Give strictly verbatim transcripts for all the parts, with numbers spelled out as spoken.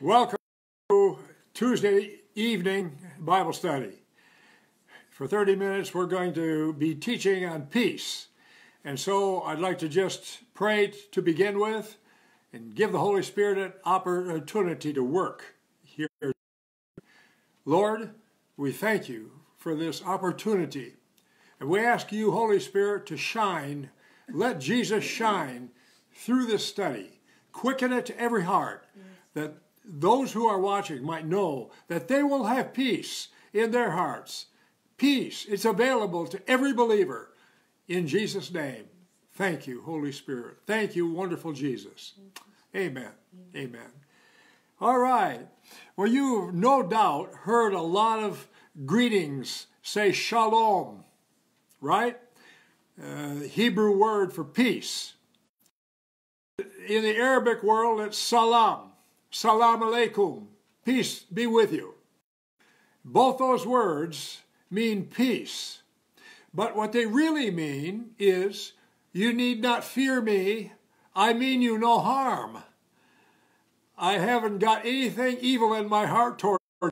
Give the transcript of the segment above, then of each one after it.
Welcome to Tuesday evening Bible study. For thirty minutes we're going to be teaching on peace. And so I'd like to just pray to begin with and give the Holy Spirit an opportunity to work here. Lord, we thank you for this opportunity. And we ask you, Holy Spirit, to shine. Let Jesus shine through this study. Quicken it to every heart that those who are watching might know that they will have peace in their hearts. Peace, it's available to every believer in Jesus' name. Thank you, Holy Spirit. Thank you, wonderful Jesus. Amen. Amen. All right. Well, you've no doubt heard a lot of greetings say shalom, right? Uh, the Hebrew word for peace. In the Arabic world, it's salam. Salam alaikum, peace be with you. Both those words mean peace, but what they really mean is, you need not fear me, I mean you no harm. I haven't got anything evil in my heart toward you.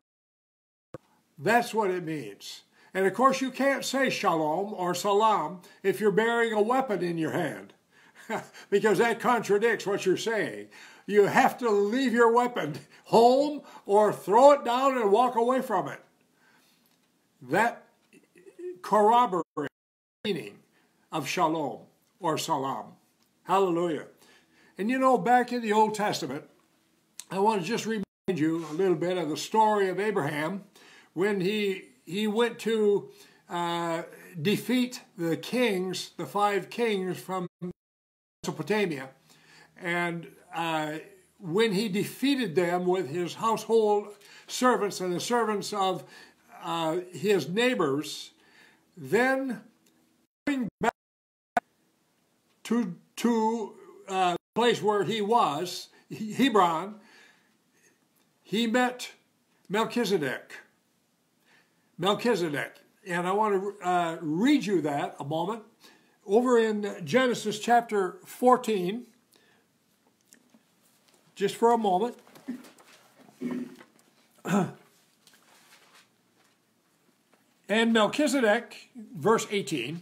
That's what it means. And of course you can't say shalom or salam if you're bearing a weapon in your hand, because that contradicts what you're saying. You have to leave your weapon home or throw it down and walk away from it. That corroborates the meaning of shalom or salam. Hallelujah. And you know, back in the Old Testament, I want to just remind you a little bit of the story of Abraham when he, he went to uh, defeat the kings, the five kings from Mesopotamia. And uh, when he defeated them with his household servants and the servants of uh, his neighbors, then going back to, to uh, the place where he was, Hebron, he met Melchizedek. Melchizedek. And I want to uh, read you that a moment. Over in Genesis chapter fourteen, just for a moment. And Melchizedek, verse eighteen,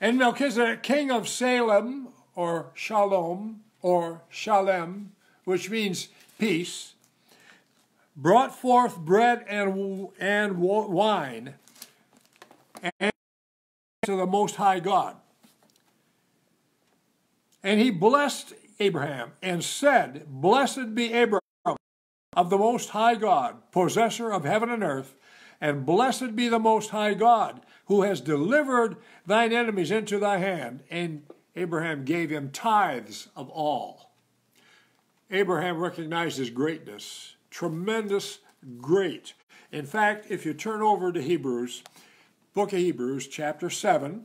and Melchizedek, king of Salem, or Shalom, or Shalem, which means peace, brought forth bread and, and wine and to the Most High God. And he blessed Abraham and said, blessed be Abraham of the Most High God, possessor of heaven and earth, and blessed be the Most High God, who has delivered thine enemies into thy hand. And Abraham gave him tithes of all. Abraham recognized his greatness, tremendous great. In fact, if you turn over to Hebrews, book of Hebrews, chapter seven,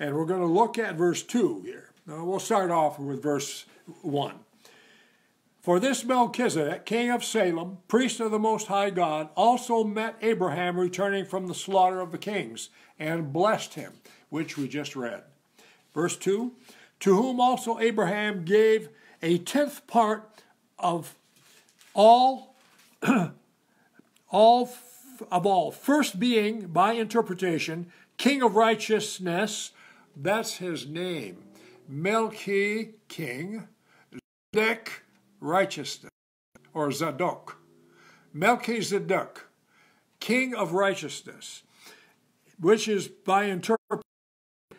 and we're going to look at verse two here. Now we'll start off with verse one. For this Melchizedek, king of Salem, priest of the Most High God, also met Abraham returning from the slaughter of the kings, and blessed him, which we just read. Verse two, to whom also Abraham gave a tenth part of all, all of all, first being, by interpretation, king of righteousness, that's his name. Melchi, king, Zedek, righteousness, or Zadok. Melchizedek, king of righteousness, which is by interpretation,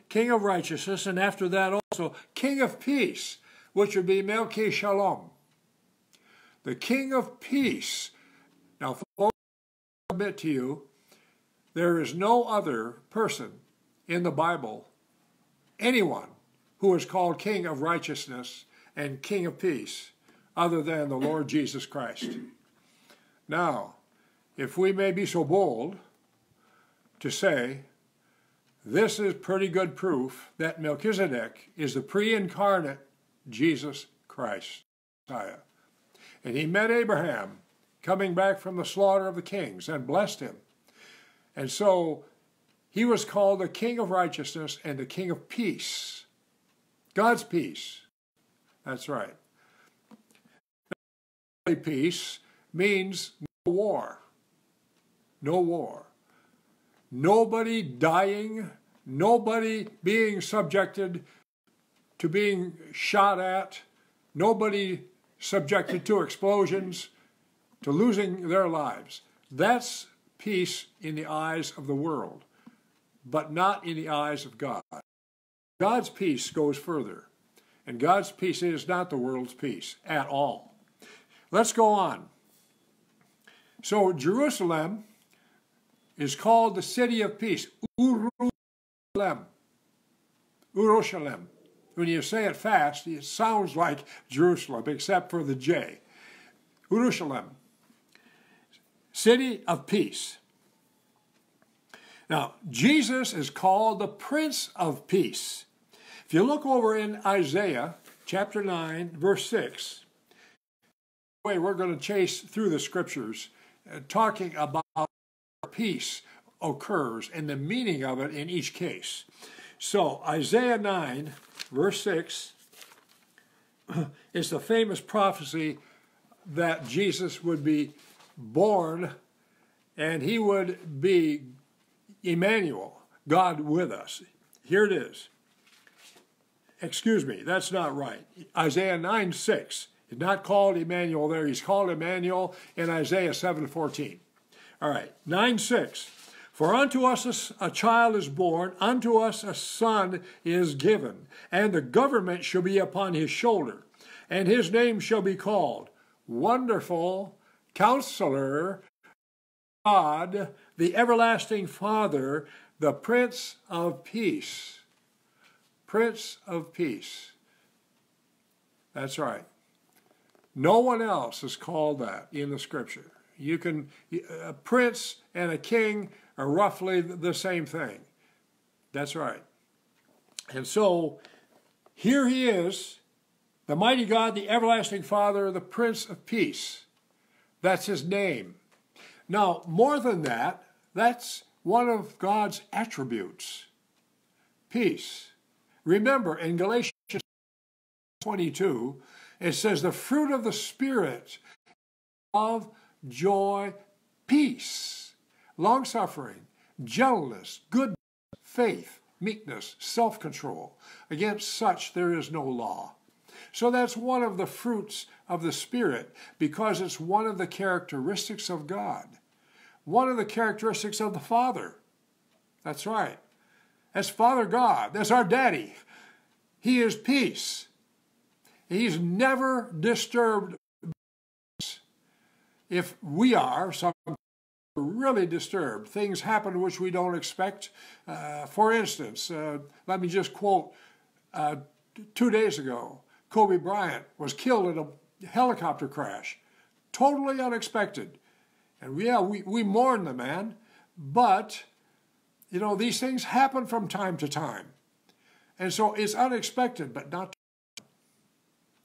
king of righteousness, and after that also, king of peace, which would be Melchi Shalom. The king of peace. Now, folks, I submit to you, there is no other person in the Bible, anyone, who is called King of Righteousness and King of Peace, other than the Lord Jesus Christ. Now, if we may be so bold to say, this is pretty good proof that Melchizedek is the pre-incarnate Jesus Christ, Messiah. And he met Abraham coming back from the slaughter of the kings and blessed him. And so he was called the King of Righteousness and the King of Peace. God's peace. That's right. peace means no war. No war. Nobody dying, nobody being subjected to being shot at, nobody subjected to explosions, to losing their lives. That's peace in the eyes of the world, but not in the eyes of God. God's peace goes further, and God's peace is not the world's peace at all. Let's go on. So Jerusalem is called the city of peace, Urushalem. Urushalem. When you say it fast, it sounds like Jerusalem, except for the J. Urushalem, city of peace. Now, Jesus is called the Prince of Peace. If you look over in Isaiah chapter nine, verse six, way we're going to chase through the scriptures uh, talking about how peace occurs and the meaning of it in each case. So, Isaiah nine, verse six, is the famous prophecy that Jesus would be born and he would be Emmanuel, God with us. Here it is. Excuse me, that's not right. Isaiah nine six is not called Emmanuel there. He's called Emmanuel in Isaiah seven fourteen. All right, nine six. For unto us a child is born, unto us a son is given, and the government shall be upon his shoulder, and his name shall be called Wonderful Counselor, God, the Everlasting Father, the Prince of Peace. Prince of Peace. That's right. No one else is called that in the Scripture. You can, a prince and a king are roughly the same thing. That's right. And so, here he is, the mighty God, the Everlasting Father, the Prince of Peace. That's his name. Now, more than that, that's one of God's attributes, peace. Remember, in Galatians twenty-two, it says, the fruit of the Spirit, love, joy, peace, long-suffering, gentleness, goodness, faith, meekness, self-control. Against such there is no law. So that's one of the fruits of the Spirit because it's one of the characteristics of God. One of the characteristics of the Father. That's right. That's Father God. That's our daddy. He is peace. He's never disturbed by us. If we are, some people are really disturbed. Things happen which we don't expect. Uh, for instance, uh, let me just quote uh, two days ago. Kobe Bryant was killed in a helicopter crash. Totally unexpected. And yeah, we, we mourn the man, but, you know, these things happen from time to time. And so it's unexpected, but not to God.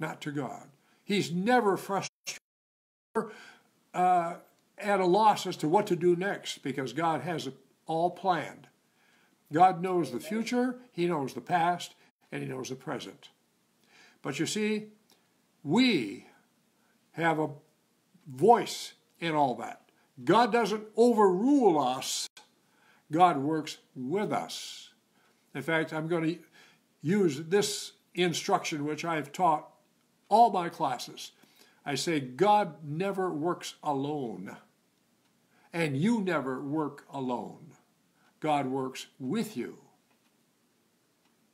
Not to God. He's never frustrated uh, at a loss as to what to do next because God has it all planned. God knows the future, he knows the past, and he knows the present. But you see, we have a voice in all that. God doesn't overrule us. God works with us. In fact, I'm going to use this instruction which I've taught all my classes. I say, God never works alone. And you never work alone. God works with you.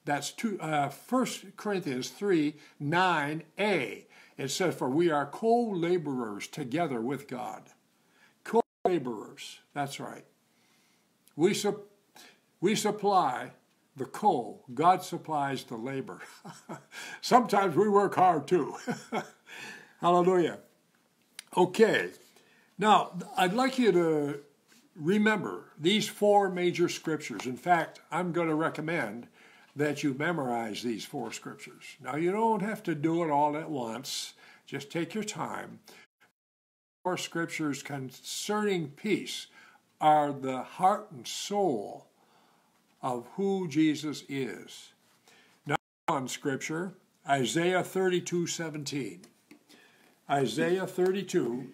That's two, uh, First Corinthians three, nine a. It says, for we are co-laborers together with God. Co-laborers. That's right. We, su we supply the coal. God supplies the labor. Sometimes we work hard too. Hallelujah. Okay. Now, I'd like you to remember these four major scriptures. In fact, I'm going to recommend that you memorize these four scriptures. Now, you don't have to do it all at once. Just take your time. Four scriptures concerning peace are the heart and soul of who Jesus is. Number one scripture, Isaiah thirty-two seventeen. Isaiah thirty-two,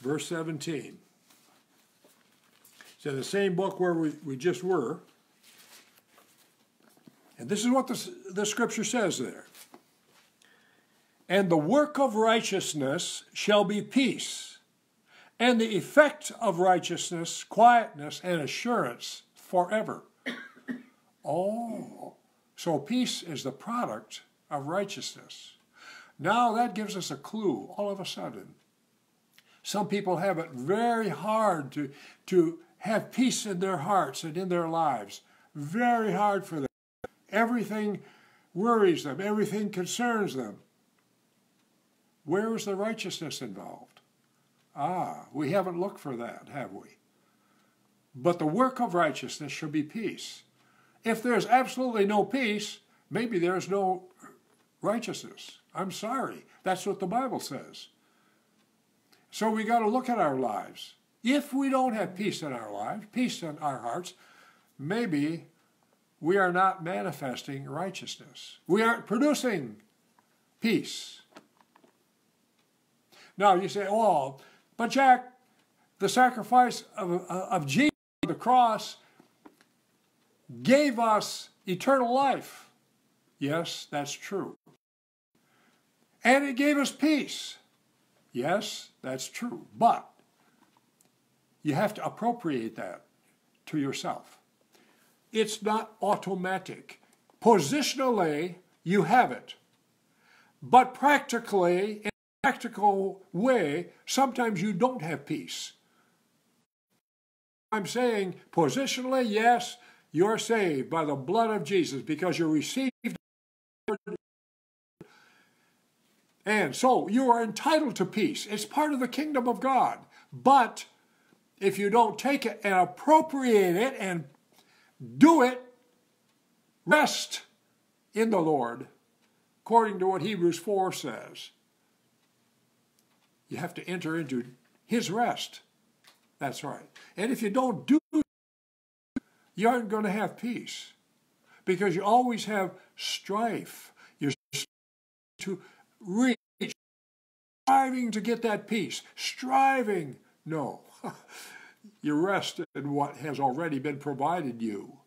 verse seventeen. It's in the same book where we, we just were. And this is what the, the scripture says there. And the work of righteousness shall be peace, and the effect of righteousness, quietness, and assurance forever. Oh, so peace is the product of righteousness. Now that gives us a clue all of a sudden. Some people have it very hard to, to have peace in their hearts and in their lives. Very hard for them. Everything worries them. Everything concerns them. Where is the righteousness involved? Ah, we haven't looked for that, have we? But the work of righteousness shall be peace. If there's absolutely no peace, maybe there's no righteousness. I'm sorry. That's what the Bible says. So we got to look at our lives. If we don't have peace in our lives, peace in our hearts, maybe we are not manifesting righteousness. We aren't producing peace. Now you say, oh, but Jack, the sacrifice of, of Jesus on the cross gave us eternal life. Yes, that's true. And it gave us peace. Yes, that's true. But you have to appropriate that to yourself. It's not automatic. Positionally, you have it. But practically, practical way, sometimes you don't have peace. I'm saying positionally, yes, you're saved by the blood of Jesus because you received, and so you are entitled to peace. It's part of the kingdom of God. But if you don't take it and appropriate it and do it, rest in the Lord, according to what Hebrews four says. You have to enter into his rest. That's right. And if you don't do that, you aren't going to have peace, because you always have strife. You're to reach, striving to get that peace. Striving. No. You rest in what has already been provided you.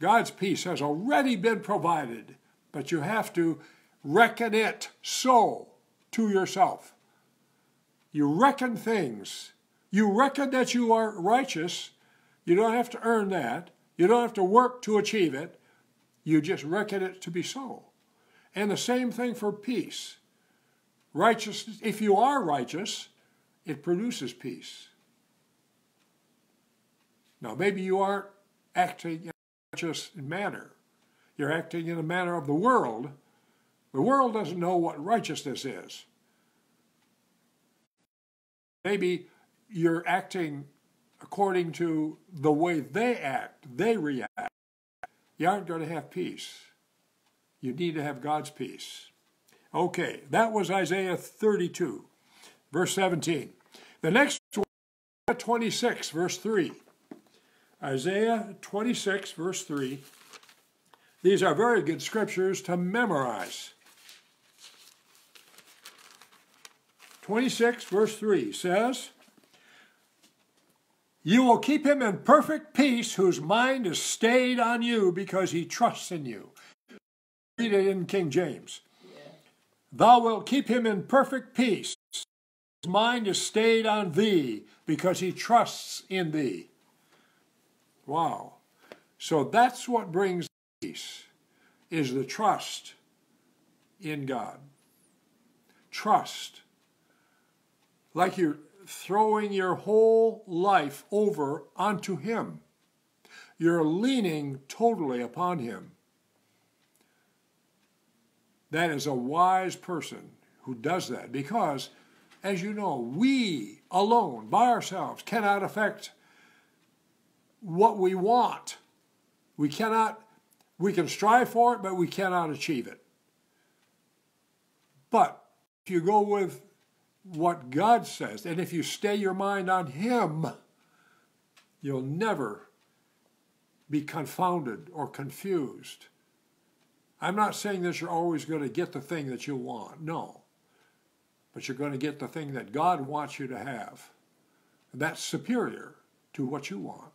God's peace has already been provided, but you have to reckon it so to yourself. You reckon things. You reckon that you are righteous. You don't have to earn that. You don't have to work to achieve it. You just reckon it to be so. And the same thing for peace. Righteousness, if you are righteous, it produces peace. Now, maybe you aren't acting in a righteous manner. You're acting in a manner of the world. The world doesn't know what righteousness is. Maybe you're acting according to the way they act, they react. You aren't going to have peace. You need to have God's peace. Okay, that was Isaiah thirty-two, verse seventeen. The next one, Isaiah twenty-six, verse three. Isaiah twenty-six, verse three. These are very good scriptures to memorize. twenty-six, verse three says, you will keep him in perfect peace whose mind is stayed on you because he trusts in you. Read it in King James. Yeah. Thou wilt keep him in perfect peace. His mind is stayed on thee because he trusts in thee. Wow. So that's what brings peace, is the trust in God. Trust. Like you're throwing your whole life over onto him. You're leaning totally upon him. That is a wise person who does that, because, as you know, we alone, by ourselves, cannot affect what we want. We cannot, we can strive for it, but we cannot achieve it. But if you go with what God says, and if you stay your mind on him, you'll never be confounded or confused. I'm not saying that you're always going to get the thing that you want. No. but you're going to get the thing that God wants you to have. And that's superior to what you want. Amen.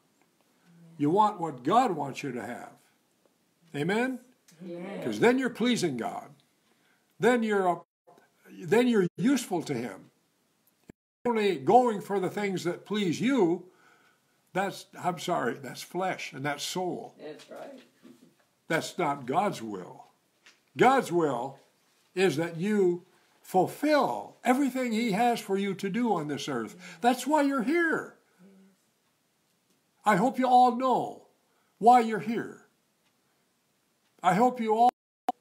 You want what God wants you to have. Amen? Because then you're pleasing God. Then you're, a, then you're useful to Him. You're only going for the things that please you. That's, I'm sorry, that's flesh and that's soul. That's right. That's not God's will. God's will is that you fulfill everything He has for you to do on this earth. That's why you're here. I hope you all know why you're here. I hope you all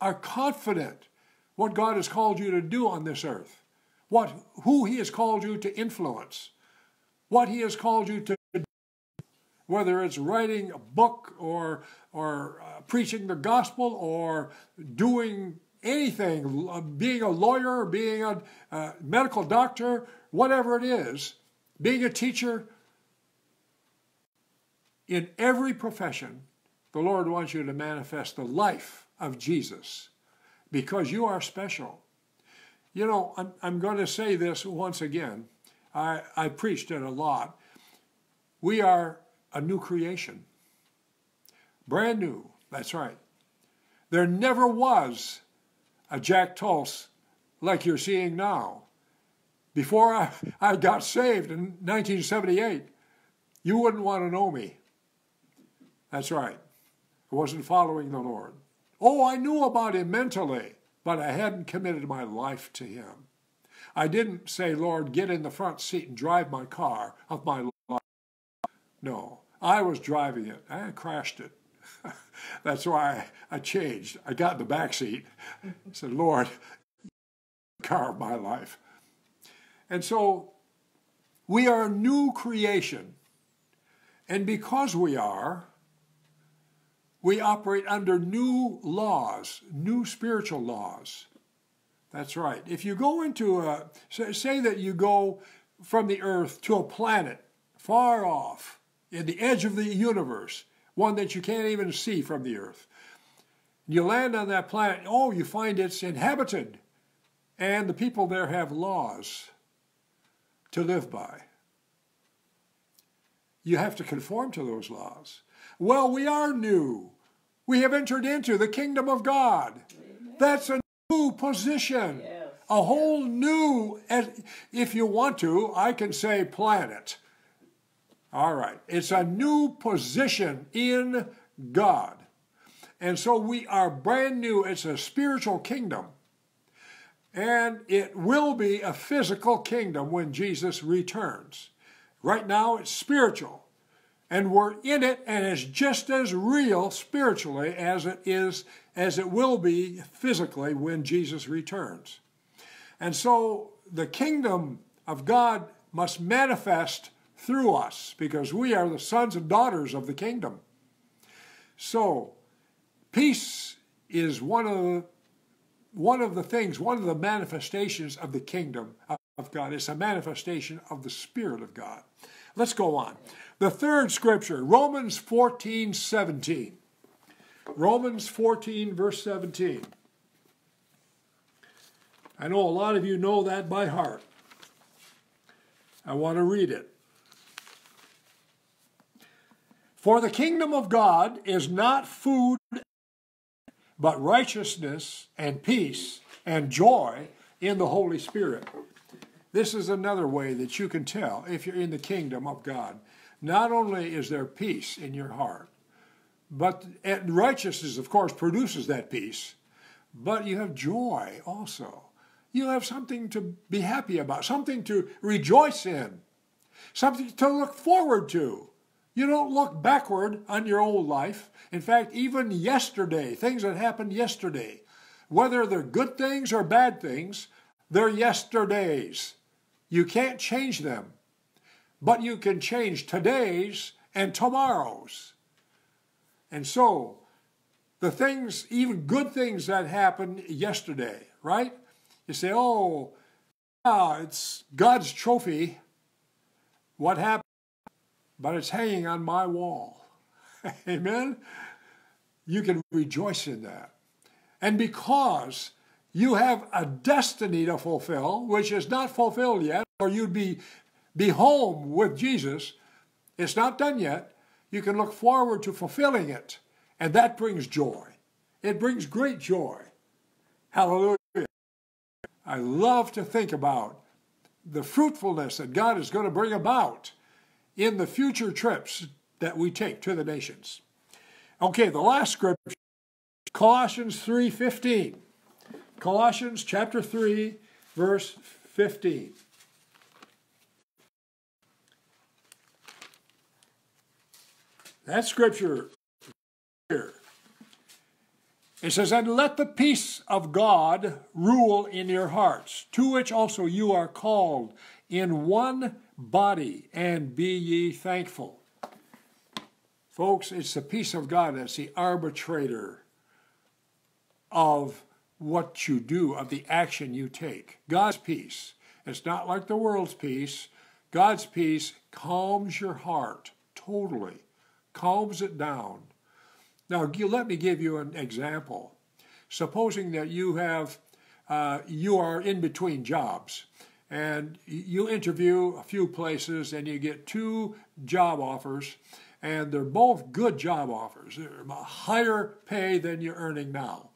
are confident what God has called you to do on this earth, what, who He has called you to influence, what He has called you to do, whether it's writing a book or, or uh, preaching the gospel or doing anything, uh, being a lawyer, being a uh, medical doctor, whatever it is, being a teacher. In every profession, the Lord wants you to manifest the life of Jesus because you are special. You know, I'm, I'm going to say this once again. I, I preached it a lot. We are a new creation. Brand new. That's right. There never was a Jack Tulse like you're seeing now. Before I, I got saved in nineteen seventy-eight, you wouldn't want to know me. That's right. I wasn't following the Lord. Oh, I knew about Him mentally, but I hadn't committed my life to Him. I didn't say, Lord, get in the front seat and drive my car of my life. No, I was driving it. I crashed it. That's why I changed. I got in the back seat. I said, Lord, car of my life. And so we are a new creation. And because we are, we operate under new laws, new spiritual laws. That's right. If you go into a, say that you go from the earth to a planet far off, in the edge of the universe, one that you can't even see from the earth. You land on that planet, oh, you find it's inhabited. And the people there have laws to live by. You have to conform to those laws. Well, we are new. We have entered into the kingdom of God. Amen. That's a new position. Yes. A whole new, if you want to, I can say planet. All right. It's a new position in God. And so we are brand new. It's a spiritual kingdom. And it will be a physical kingdom when Jesus returns. Right now, it's spiritual. And we're in it, and it's just as real spiritually as it is, as it will be physically when Jesus returns. And so the kingdom of God must manifest through us because we are the sons and daughters of the kingdom. So peace is one of the, one of the things, one of the manifestations of the kingdom of God. It's a manifestation of the Spirit of God. Let's go on. The third scripture, Romans fourteen, seventeen. Romans fourteen, verse seventeen. I know a lot of you know that by heart. I want to read it. For the kingdom of God is not food, but righteousness and peace and joy in the Holy Spirit. This is another way that you can tell if you're in the kingdom of God. Not only is there peace in your heart, but and righteousness, of course, produces that peace, but you have joy also. You have something to be happy about, something to rejoice in, something to look forward to. You don't look backward on your old life. In fact, even yesterday, things that happened yesterday, whether they're good things or bad things, they're yesterdays. You can't change them. But you can change today's and tomorrow's. And so, the things, even good things that happened yesterday, right? You say, oh, ah, it's God's trophy. What happened? But it's hanging on my wall. Amen? You can rejoice in that. And because You have a destiny to fulfill, which is not fulfilled yet, or you'd be, be home with Jesus. It's not done yet. You can look forward to fulfilling it, and that brings joy. It brings great joy. Hallelujah. I love to think about the fruitfulness that God is going to bring about in the future trips that we take to the nations. Okay, the last scripture, Colossians three fifteen. Colossians chapter three, verse fifteen. That scripture here. It says, and let the peace of God rule in your hearts, to which also you are called in one body, and be ye thankful. Folks, it's the peace of God that's the arbitrator of what you do, of the action you take. God's peace. It's not like the world's peace. God's peace calms your heart totally, calms it down. Now, let me give you an example. Supposing that you have, uh, you are in between jobs, and you interview a few places, and you get two job offers, and they're both good job offers. They're higher pay than you're earning now.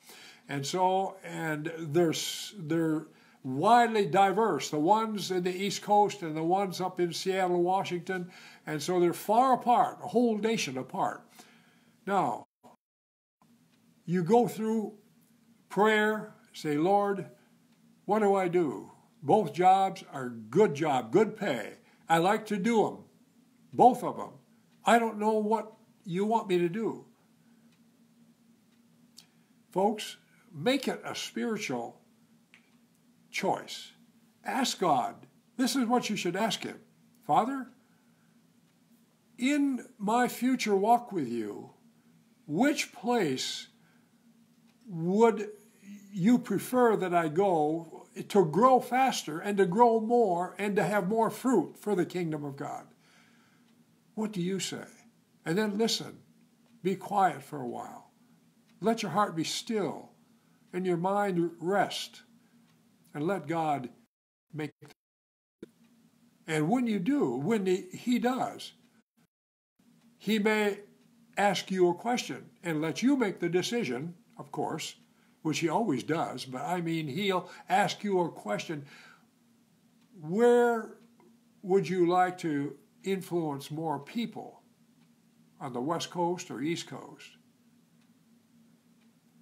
And so, and they're, they're widely diverse, the ones in the East Coast and the ones up in Seattle, Washington, and so they're far apart, a whole nation apart. Now, you go through prayer, say, Lord, what do I do? Both jobs are good job, good pay. I like to do them, both of them. I don't know what you want me to do. Folks, make it a spiritual choice. Ask God. This is what you should ask Him. Father, in my future walk with you, which place would you prefer that I go to grow faster and to grow more and to have more fruit for the kingdom of God? What do you say? And then listen. Be quiet for a while. Let your heart be still and your mind rest. And let God make it. And when you do, when he, he does, He may ask you a question and let you make the decision, of course, which He always does, but I mean He'll ask you a question. Where would you like to influence more people? On the West Coast or East Coast?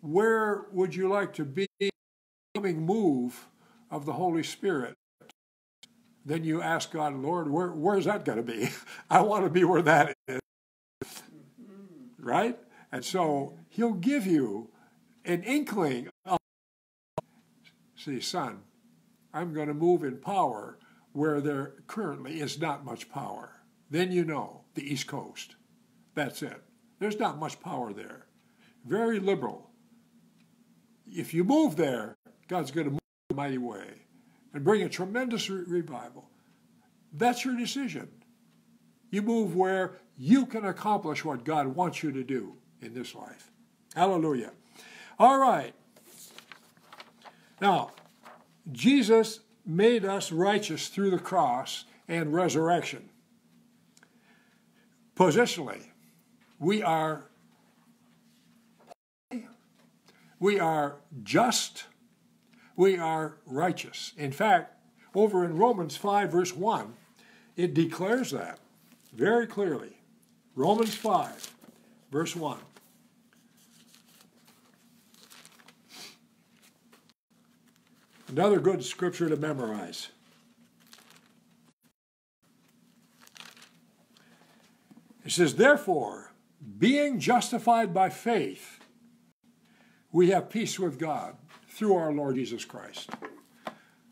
Where would you like to be in the coming move of the Holy Spirit? Then you ask God, Lord, where, where's that going to be? I want to be where that is. Right? And so He'll give you an inkling of, see, son, I'm going to move in power where there currently is not much power. Then you know, the East Coast. That's it. There's not much power there. Very liberal. If you move there, God's going to move in a mighty way and bring a tremendous re revival. That's your decision. You move where you can accomplish what God wants you to do in this life. Hallelujah. All right. Now, Jesus made us righteous through the cross and resurrection. Positionally, we are we are just, we are righteous. In fact, over in Romans five verse one, it declares that very clearly. Romans five verse one. Another good scripture to memorize. It says, therefore, being justified by faith, we have peace with God through our Lord Jesus Christ.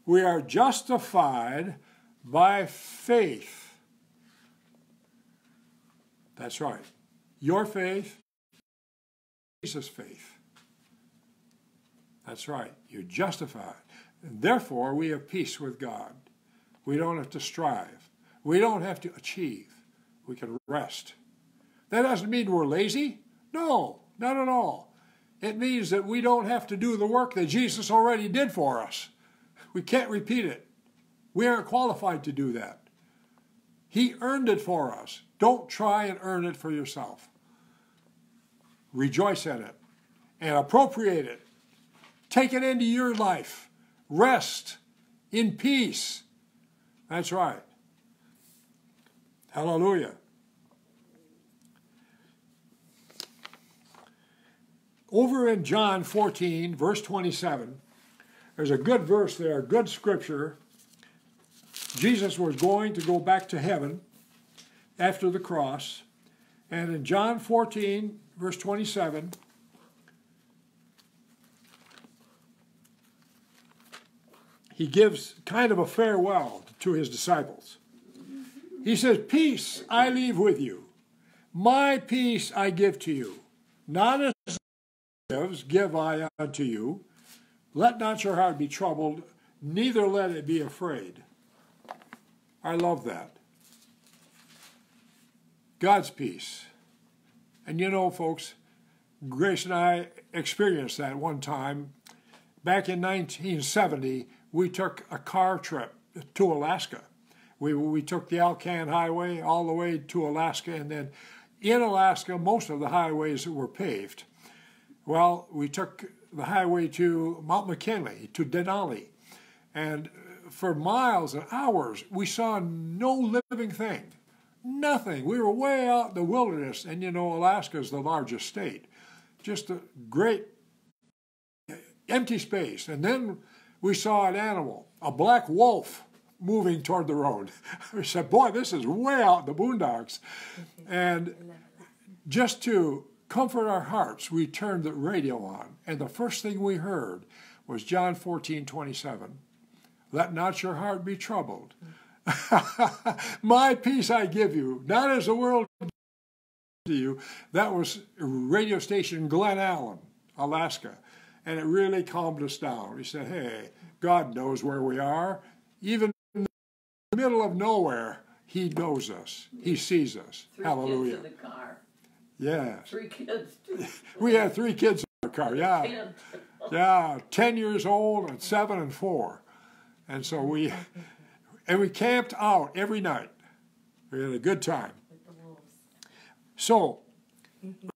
We are justified by faith. That's right. Your faith, Jesus' faith. That's right. You're justified. And therefore, we have peace with God. We don't have to strive. We don't have to achieve. We can rest. That doesn't mean we're lazy. No, not at all. It means that we don't have to do the work that Jesus already did for us. We can't repeat it. We aren't qualified to do that. He earned it for us. Don't try and earn it for yourself. Rejoice at it and appropriate it. Take it into your life. Rest in peace. That's right. Hallelujah. Over in John fourteen, verse twenty-seven, there's a good verse there, good scripture. Jesus was going to go back to heaven after the cross. And in John fourteen, verse twenty-seven, he gives kind of a farewell to his disciples. He says, "Peace I leave with you. My peace I give to you. Not as the world gives, give I unto you. Let not your heart be troubled, neither let it be afraid." I love that. God's peace. And you know, folks, Grace and I experienced that one time. Back in nineteen seventy, we took a car trip to Alaska. We, we took the Alcan Highway all the way to Alaska, and then in Alaska, most of the highways were paved. Well, we took the highway to Mount McKinley, to Denali, and for miles and hours, we saw no living thing, nothing. We were way out in the wilderness, and you know, Alaska is the largest state. Just a great empty space, and then we saw an animal, a black wolf, moving toward the road. We said, boy, this is way out in the boondocks. And just to comfort our hearts, we turned the radio on, and the first thing we heard was John fourteen, twenty-seven. Let not your heart be troubled. My peace I give you, not as the world gives to you. That was radio station Glen Allen, Alaska. And it really calmed us down. We said, hey, God knows where we are. Even in the middle of nowhere, he knows us. He sees us. Three Hallelujah. Kids in the car. Yes. Three kids. We had three kids in the car, yeah. Ten. Yeah, ten years old and seven and four. And so we, and we camped out every night. We had a good time. With the wolves. So, mm-hmm.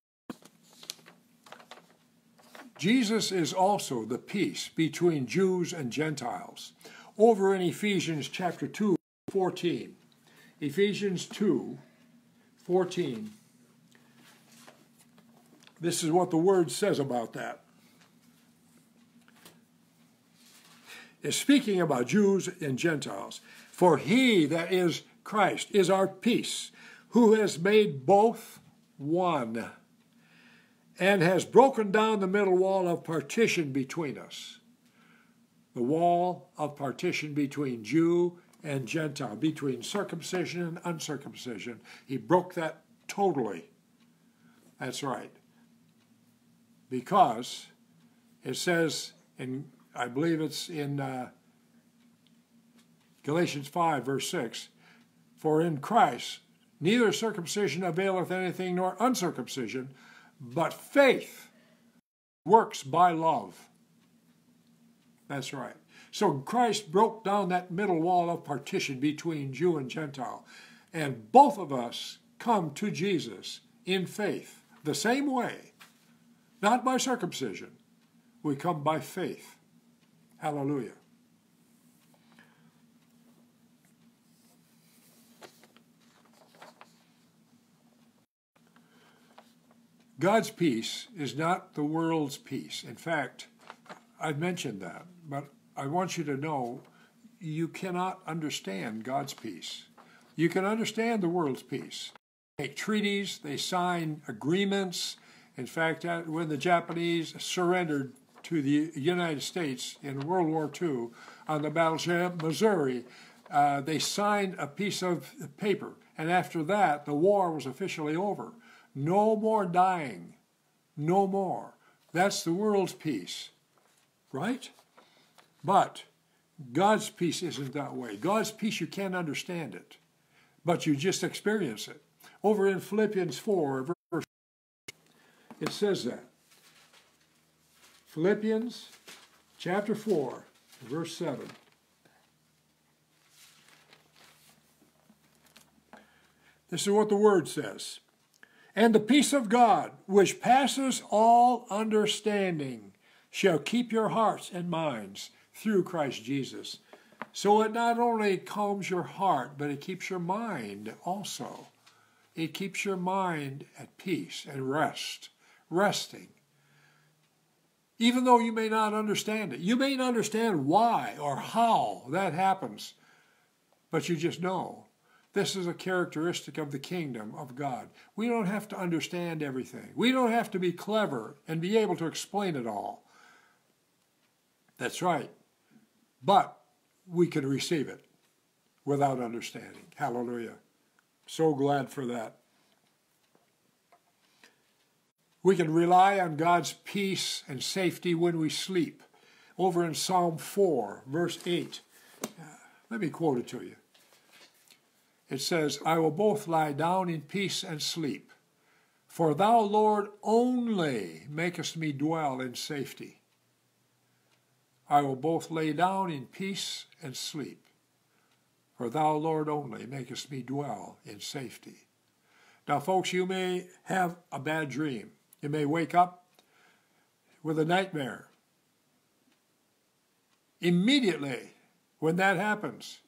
Jesus is also the peace between Jews and Gentiles. Over in Ephesians chapter two, fourteen. Ephesians two, fourteen. This is what the Word says about that. It's speaking about Jews and Gentiles. For he, that is Christ, is our peace, who has made both one, and has broken down the middle wall of partition between us. The wall of partition between Jew and Gentile, between circumcision and uncircumcision. He broke that totally. That's right. Because it says in, I believe it's in uh, Galatians five, verse six, for in Christ neither circumcision availeth anything nor uncircumcision, but faith works by love. That's right. So Christ broke down that middle wall of partition between Jew and Gentile, and both of us come to Jesus in faith, the same way, not by circumcision. We come by faith. Hallelujah. God's peace is not the world's peace. In fact, I've mentioned that, but I want you to know you cannot understand God's peace. You can understand the world's peace. They make treaties, they sign agreements. In fact, when the Japanese surrendered to the United States in World War Two on the battleship Missouri, uh, they signed a piece of paper, and after that the war was officially over. No more dying, no more. That's the world's peace, right? But God's peace isn't that way. God's peace, you can't understand it, but you just experience it. Over in Philippians four, verse, it says that. Philippians chapter four, verse seven. This is what the Word says. And the peace of God, which passes all understanding, shall keep your hearts and minds through Christ Jesus. So it not only calms your heart, but it keeps your mind also. It keeps your mind at peace and rest, resting. Even though you may not understand it. You may not understand why or how that happens, but you just know. This is a characteristic of the kingdom of God. We don't have to understand everything. We don't have to be clever and be able to explain it all. That's right. But we can receive it without understanding. Hallelujah. So glad for that. We can rely on God's peace and safety when we sleep. Over in Psalm four, verse eight. Uh, let me quote it to you. It says, I will both lie down in peace and sleep. For thou, Lord, only makest me dwell in safety. I will both lay down in peace and sleep. For thou, Lord, only makest me dwell in safety. Now, folks, you may have a bad dream. You may wake up with a nightmare. Immediately, when that happens,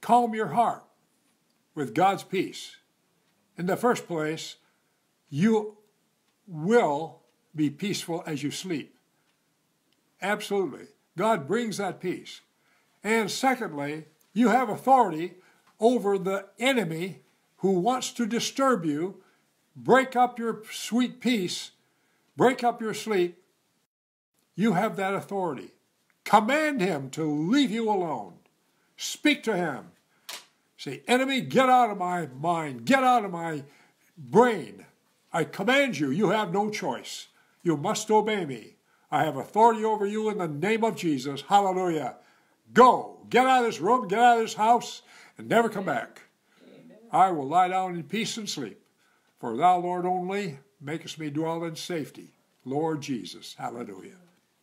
calm your heart with God's peace. In the first place, you will be peaceful as you sleep. Absolutely. God brings that peace. And secondly, you have authority over the enemy who wants to disturb you, break up your sweet peace, break up your sleep. You have that authority. Command him to leave you alone. Speak to him. Say, enemy, get out of my mind. Get out of my brain. I command you. You have no choice. You must obey me. I have authority over you in the name of Jesus. Hallelujah. Go. Get out of this room. Get out of this house. And never come back. Amen. I will lie down in peace and sleep. For thou, Lord, only makest me dwell in safety. Lord Jesus. Hallelujah.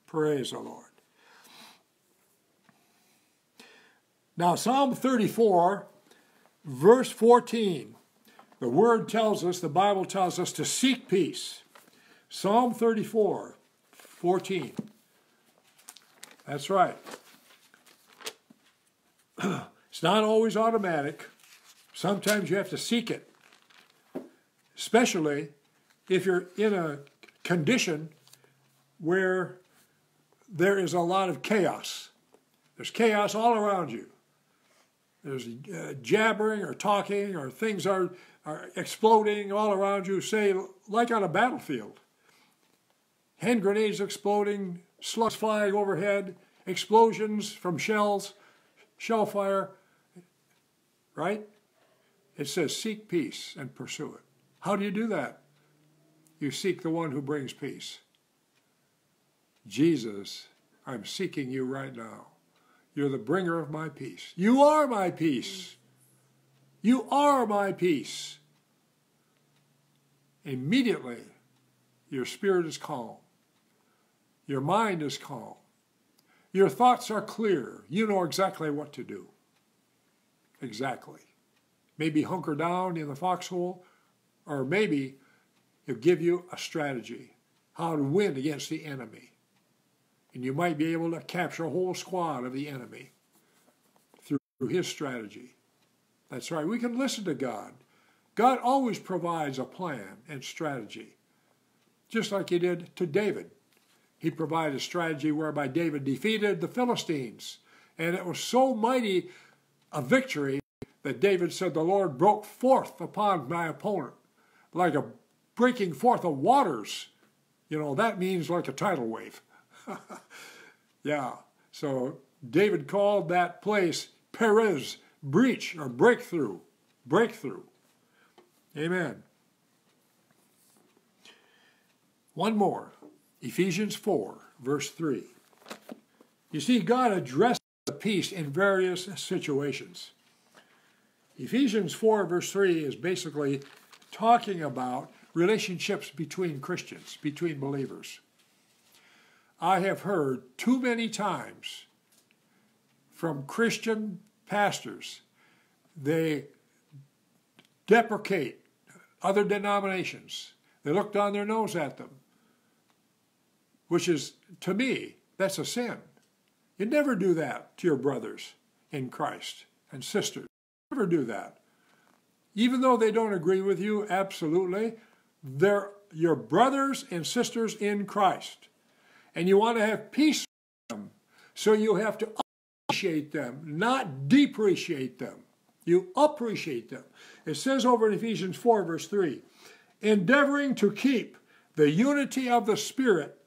Praise the Lord. Now, Psalm thirty-four, verse fourteen, the Word tells us, the Bible tells us to seek peace. Psalm thirty-four, fourteen. That's right. It's not always automatic. Sometimes you have to seek it, especially if you're in a condition where there is a lot of chaos. There's chaos all around you. There's uh, jabbering or talking or things are, are exploding all around you, say, like on a battlefield. Hand grenades exploding, slugs flying overhead, explosions from shells, shell fire, right? It says seek peace and pursue it. How do you do that? You seek the one who brings peace. Jesus, I'm seeking you right now. You're the bringer of my peace. You are my peace. You are my peace. Immediately, your spirit is calm. Your mind is calm. Your thoughts are clear. You know exactly what to do. Exactly. Maybe hunker down in the foxhole, or maybe it'll give you a strategy, how to win against the enemy. And you might be able to capture a whole squad of the enemy through his strategy. That's right. We can listen to God. God always provides a plan and strategy. Just like he did to David. He provided a strategy whereby David defeated the Philistines. And it was so mighty a victory that David said, the Lord broke forth upon my opponent like a breaking forth of waters. You know, that means like a tidal wave. Yeah, so David called that place Perez, breach or breakthrough, breakthrough. Amen. One more, Ephesians four, verse three. You see, God addresses the peace in various situations. Ephesians four, verse three is basically talking about relationships between Christians, between believers. I have heard too many times from Christian pastors, they deprecate other denominations. They look down their nose at them, which is, to me, that's a sin. You never do that to your brothers in Christ and sisters. You never do that. Even though they don't agree with you, absolutely, they're your brothers and sisters in Christ. And you want to have peace with them, so you have to appreciate them, not depreciate them. You appreciate them. It says over in Ephesians four, verse three, endeavoring to keep the unity of the Spirit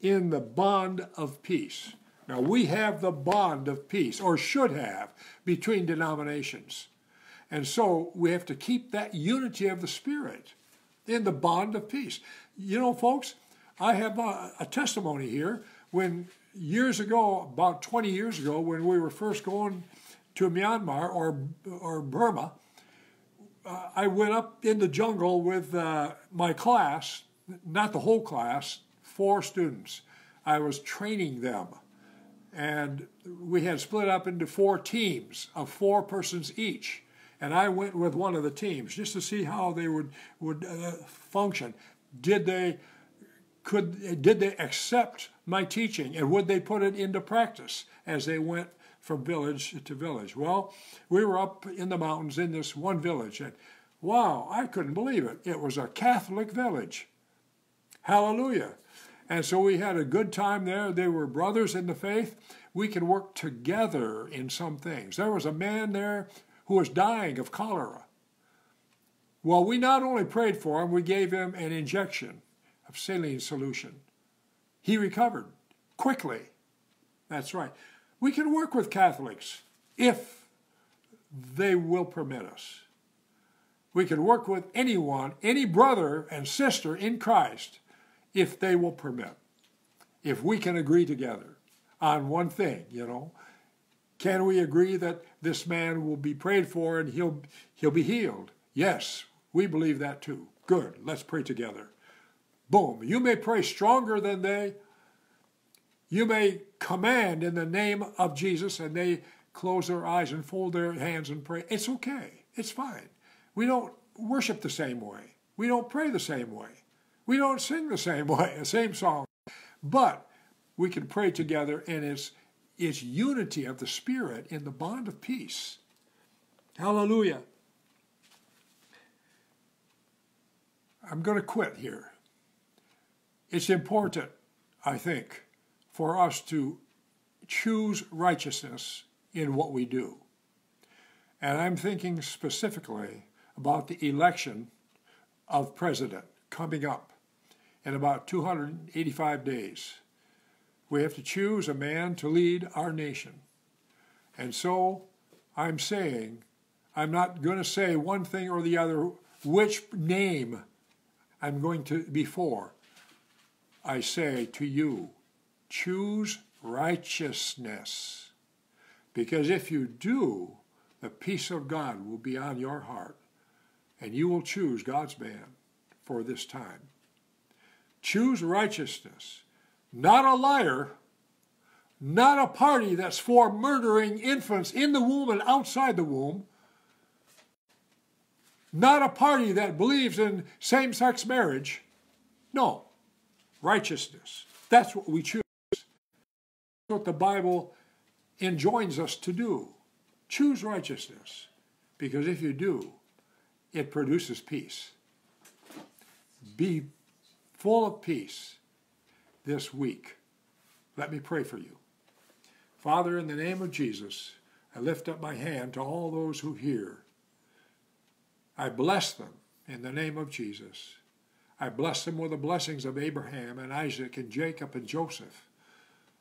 in the bond of peace. Now, we have the bond of peace, or should have, between denominations. And so we have to keep that unity of the Spirit in the bond of peace. You know, folks, I have a, a testimony here. When years ago, about twenty years ago, when we were first going to Myanmar or, or Burma, uh, I went up in the jungle with uh, my class, not the whole class, four students. I was training them. And we had split up into four teams of four persons each. And I went with one of the teams just to see how they would, would uh, function. Did they, could, did they accept my teaching? And would they put it into practice as they went from village to village? Well, we were up in the mountains in this one village. And wow, I couldn't believe it. It was a Catholic village. Hallelujah. And so we had a good time there. They were brothers in the faith. We could work together in some things. There was a man there who was dying of cholera. Well, we not only prayed for him, we gave him an injection of saline solution. He recovered quickly. That's right. We can work with Catholics if they will permit us. We can work with anyone, any brother and sister in Christ, if they will permit, if we can agree together on one thing, you know. Can we agree that this man will be prayed for and he'll, he'll be healed? Yes, we believe that too. Good, let's pray together. Boom, you may pray stronger than they. You may command in the name of Jesus and they close their eyes and fold their hands and pray. It's okay, it's fine. We don't worship the same way. We don't pray the same way. We don't sing the same way, the same song, but we can pray together, and it's, it's unity of the Spirit in the bond of peace. Hallelujah. I'm going to quit here. It's important, I think, for us to choose righteousness in what we do. And I'm thinking specifically about the election of president coming up. In about two hundred eighty-five days, we have to choose a man to lead our nation. And so I'm saying, I'm not going to say one thing or the other, which name I'm going to, before I say to you, choose righteousness. Because if you do, the peace of God will be on your heart, and you will choose God's man for this time. Choose righteousness, not a liar, not a party that's for murdering infants in the womb and outside the womb, not a party that believes in same-sex marriage. No, righteousness. That's what we choose. That's what the Bible enjoins us to do. Choose righteousness, because if you do, it produces peace. Be full of peace this week. Let me pray for you. Father, in the name of Jesus, I lift up my hand to all those who hear. I bless them in the name of Jesus. I bless them with the blessings of Abraham and Isaac and Jacob and Joseph.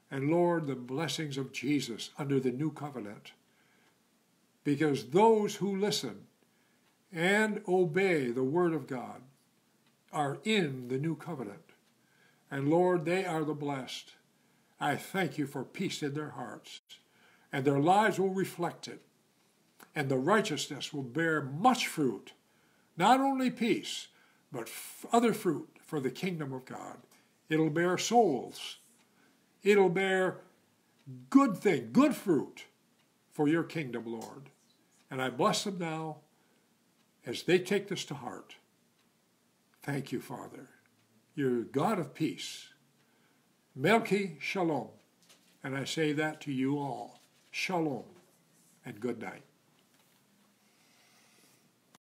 And Lord, the blessings of Jesus under the new covenant. Because those who listen and obey the word of God are in the new covenant. And Lord, they are the blessed. I thank you for peace in their hearts. And their lives will reflect it. And the righteousness will bear much fruit. Not only peace, but other fruit for the kingdom of God. It'll bear souls. It'll bear good thing, good fruit for your kingdom, Lord. And I bless them now as they take this to heart. Thank you, Father. You're God of peace. Melchi Shalom. And I say that to you all. Shalom and good night.